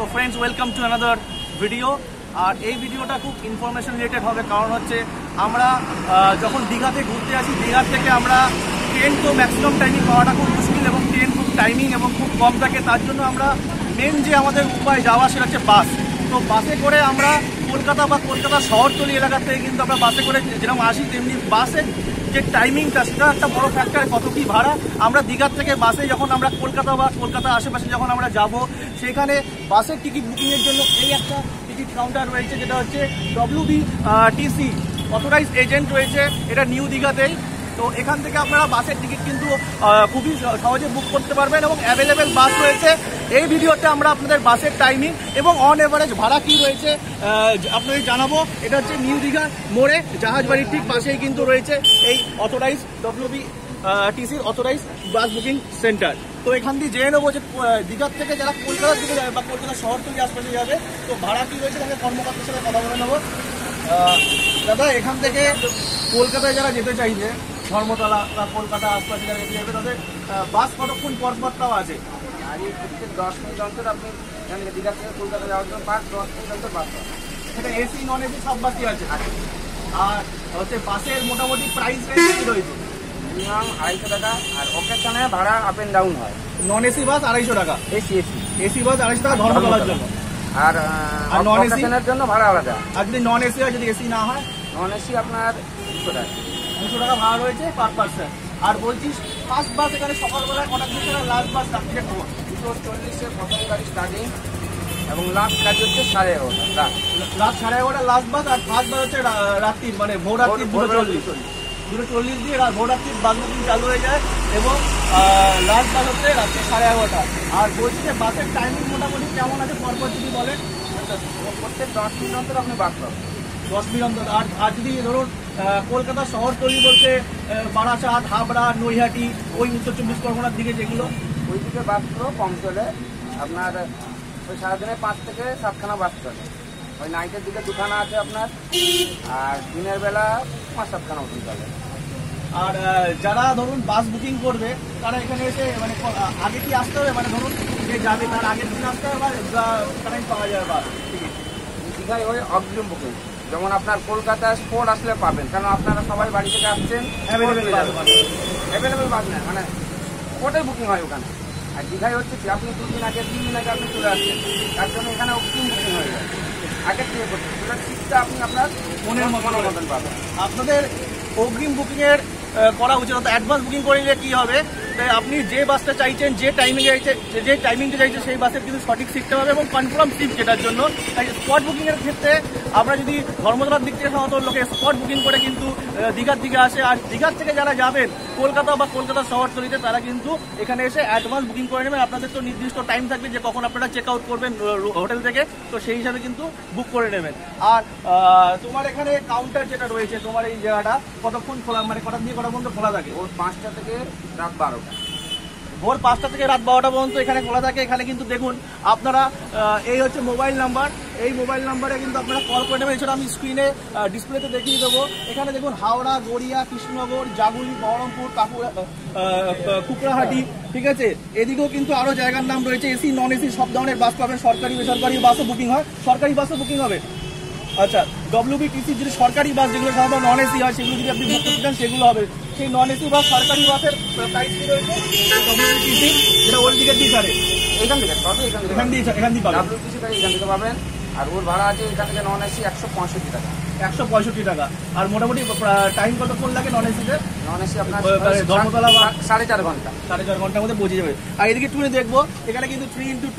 तो friends welcome to another video और ये वीडियोटा खूब इनफॉर्मेशन रिलेटेड होबे कारण होच्छे आमरा जखन दीघाते घुरते आसि दीघा थेके आमरा ट्रेन तो मैक्सिमाम टाइमिंग पावाटा खूब मुश्किल एबं ट्रेन खूब टाइमिंग एबं खूब कम थाके तार जोन्नो आमरा मेन जे आमादेर उपाय जावा सेटा होच्छे बास। तो बासे करे आमरा कलकाता बा कलकाता शहरतली एलाका थेके किन्तु आमरा बासे करे जेरकम आसि तेमनि बासे যে টাইমিংটা সেটা একটা বড় ফ্যাক্টর। কত কি ভাড়া আমরা দীঘার থেকে বাসে যখন আমরা কলকাতা বা কলকাতার আশেপাশে যখন আমরা যাব সেখানে বাসের টিকিট বুকিংয়ের জন্য এই একটা টিকিট কাউন্টার রয়েছে যেটা হচ্ছে WBTC অথরাইজ এজেন্ট রয়েছে এটা নিউ দীঘাতেই। তো এখান থেকে আপনারা বাসের টিকিট কিন্তু খুবই সহজে বুক করতে পারবেন এবং অ্যাভেলেবেল বাস রয়েছে। এই ভিডিওতে আমরা আপনাদের বাসের টাইমিং এবং অন এভারেজ ভাড়া কী রয়েছে আপনাদের জানাবো। এটা হচ্ছে নিউ দীঘা মোড়ে জাহাজবাড়ির ঠিক পাশেই কিন্তু রয়েছে এই অথরাইজ WBTCর অথরাইজ বাস বুকিং সেন্টার। তো এখান দিয়ে জেনে নেবো যে দীঘার থেকে যারা কলকাতার দিকে যাবে বা কলকাতা শহর থেকে আশপাশে যাবে তো ভাড়া কী রয়েছে তাদের কর্মকর্তার সাথে কথা বলে নেবো। দাদা এখান থেকে কলকাতায় যারা যেতে চাইছে ধর্মতলা বা কলকাতা আশপাশে যারা যেতে যাবে তাদের বাস কতক্ষণ পরপরটাও আছে আর এই থেকে 10 মিনিট অন্তর আপনি এখানে দীঘা থেকে কলকাতা যাওয়ার জন্য 5-10 মিনিট অন্তর বাস আছে। সেটা এসি নন এসি সব বাসই আছে। আর হচ্ছে বাসের মোটামুটি প্রাইস রেঞ্জ কি রয়েছে? মিনিমাম 250 টাকা আর অকেশনে ভাড়া আপ এন্ড ডাউন হয়। নন এসি বাস 250 টাকা এসি বাস 250 টাকা ধর্মতলার জন্য আর নন এসি এর জন্য ভাড়া আলাদা। আর যদি নন এসি হয় যদি এসি না হয় নন এসি আপনার 200 টাকা 200 টাকা ভাড়া রয়েছে পার পারসন। আর বলছি ফার্স্ট বাস এখানে সকালবেলা কটা থেকে লাস্ট বাস রাত্রিতে 2:40 এর প্রথম গাড়ি স্টার্টিং এবং লাস্ট গাড়ি হচ্ছে 11:30 রাত 11:30 লাস্ট বাস আর ফার্স্ট বাস হচ্ছে রাত্রি মানে ভোর রাত্রি 2:40 দিয়ে ভোর রাত্রি বাস বুকিং চালু হয়ে যায় এবং লাস্ট বাস হচ্ছে রাত্রি 11:30। আর বলছি যে বাসের টাইমিং মোটামুটি কেমন আছে পরপর যদি বলেন প্রত্যেক 10 মিনিট অন্তর আপনি বাস পাবেন 10 মিনিট অন্তর। আর যদি ধরুন কলকাতা শহরতলি বলতে বারাসাত হাবড়া নৈহাটি ওই উত্তর 24 পরগনার দিকে যেগুলো ওই দিকে বাসগুলো কম চলে আপনার ওই সারাদিনে 5 থেকে 7 বাস চলে। ওই নাইটের দিকে 2 আছে আপনার আর দিনের বেলা 5-7 বুকিং চলে। আর যারা ধরুন বাস বুকিং করবে তারা এখানে এসে মানে আগে কি আসতে হবে মানে ধরুন যে যাবে তার আগের দিন আসতে হবে বা টাইম পাওয়া যাবে বাস টিকিট দীঘায় ওই অগ্রিম বুকিং যেমন আপনার কলকাতা স্পোর্ট আসলে পাবেন কারণ আপনারা সবাই বাড়ি থেকে আসছেন অ্যাভেলেবেল বাস নেন মানে ওটাই বুকিং হয় ওখানে। আর দীঘায় হচ্ছে কি আপনি 2-3 দিন আগে আপনি চলে আসছেন তার জন্য এখানে অগ্রিম বুকিং হয়ে যায় আগের থেকে করছেন সেটা টিকিটটা আপনি আপনার মনের মতন পাবেন। আপনাদের অগ্রিম বুকিংয়ের করা উচিত অর্থাৎ অ্যাডভান্স বুকিং করে নিলে কী হবে তাই আপনি যে বাসটা চাইছেন যে টাইমিংটা চাইছেন সেই বাসের কিন্তু সঠিক সিটটা হবে এবং কনফার্ম সিট যেটার জন্য। তাই স্পট বুকিংয়ের ক্ষেত্রে আমরা যদি ধর্মতলার দিক থেকে সাধারণত লোকে স্পট বুকিং করে কিন্তু দীঘার দিকে আসে। আর দীঘার থেকে যারা যাবেন কলকাতা বা কলকাতা শহরতলিতে তারা কিন্তু এখানে এসে অ্যাডভান্স বুকিং করে নেবেন। আপনাদের তো নির্দিষ্ট টাইম থাকবে যে কখন আপনারা চেক আউট করবেন হোটেল থেকে তো সেই হিসাবে কিন্তু বুক করে নেবেন। আর তোমার এখানে কাউন্টার যেটা রয়েছে তোমার এই জায়গাটা কতক্ষণ খোলা মানে কটা দিয়ে কটা পর্যন্ত খোলা থাকে? ওর 5টা থেকে রাত 12টা ভোর 5টা থেকে রাত 12টা পর্যন্ত এখানে খোলা থাকে। এখানে কিন্তু দেখুন আপনারা এই হচ্ছে মোবাইল নাম্বার এই মোবাইল নাম্বারে কিন্তু আপনারা কল করে নেবেন। এছাড়া আমি স্ক্রিনে ডিসপ্লেতে দেখিয়ে দেবো। এখানে দেখুন হাওড়া গড়িয়া কৃষ্ণনগর জাগুলি বহরমপুর কুকড়াহাটি ঠিক আছে এদিকেও কিন্তু আরও জায়গার নাম রয়েছে এসি নন এসি সব ধরনের বাস পাবেন সরকারি বেসরকারি বাসও বুকিং হয় সরকারি বাসও বুকিং হবে। আচ্ছা WBTC যদি সরকারি বাস যেগুলো সাধারণত নন এসি হয় সেগুলো যদি আপনি বুক করতে চান সেগুলো হবে সেই নন এসি বাস সরকারি বাসের প্রাইস কি রয়েছে WBTC যেটা ওর দিকে দিয়ে ছাড়ে এখান দিয়ে WBTC তাই এখান থেকে পাবেন। আর ওর ভাড়া আছে এখান থেকে নন এসি 165 টাকা 165 টাকা। আর মোটামুটি টাইম কতক্ষণ লাগে নন এসিতে? নন এসি আপনার ধর্মতলা 4.5 ঘন্টা 4.5 ঘন্টার মধ্যে পৌঁছে যাবে। আর এদিকে একটু দেখবো এখানে কিন্তু 3x2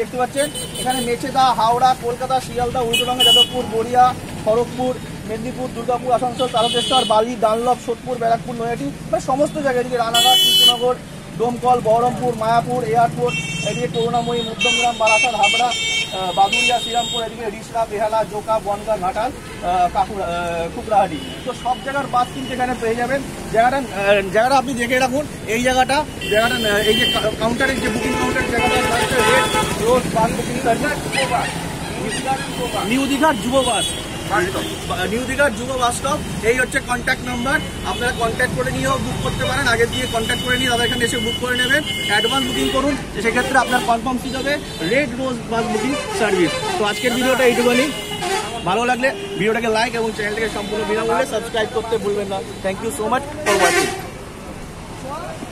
দেখতে পাচ্ছেন এখানে মেচেদা হাওড়া কলকাতা শিয়ালদা উল্টোডাঙ্গা যাদবপুর গড়িয়া খড়গপুর মেদিনীপুর দুর্গাপুর আসানসোল তারকেশ্বর বালি ডানলপ সোদপুর ব্যারাকপুর নৈহাটি বা সমস্ত জায়গায় এদিকে রানাঘাট কৃষ্ণনগর ডোমকল বহরমপুর মায়াপুর এয়ারপোর্ট এদিকে করুণাময়ী মধ্যমগ্রাম বারাসাত হাবড়া বাদুরিয়া শ্রীরামপুর এদিকে রিসরা বেহালা জোকা বনগা ঘাটাল কুকড়াহাটি তো সব জায়গার বাস কিন্তু এখানে পেয়ে যাবেন। জায়গাটা আপনি দেখে রাখুন এই জায়গাটা এই যে কাউন্টারের যে বুকিং কাউন্টার জায়গাটা রোজ বাস বুকিং নিউ দীঘার যুব বাস নিউ দীঘার যুব বাসস্টপ এই হচ্ছে কন্ট্যাক্ট নাম্বার। আপনারা কন্ট্যাক্ট করে নিয়েও বুক করতে পারেন, আগে দিয়ে কন্ট্যাক্ট করে নিয়ে তারা এখানে এসে বুক করে নেবেন, অ্যাডভান্স বুকিং করুন, সেক্ষেত্রে আপনার কনফার্ম সিট হবে red rose bus booking service. তো আজকের ভিডিওটা এইটুকুনি, ভালো লাগলে ভিডিওটাকে লাইক এবং চ্যানেলটাকে সম্পূর্ণ বিনামূল্যে সাবস্ক্রাইব করতে ভুলবেন না। Thank you so much for watching.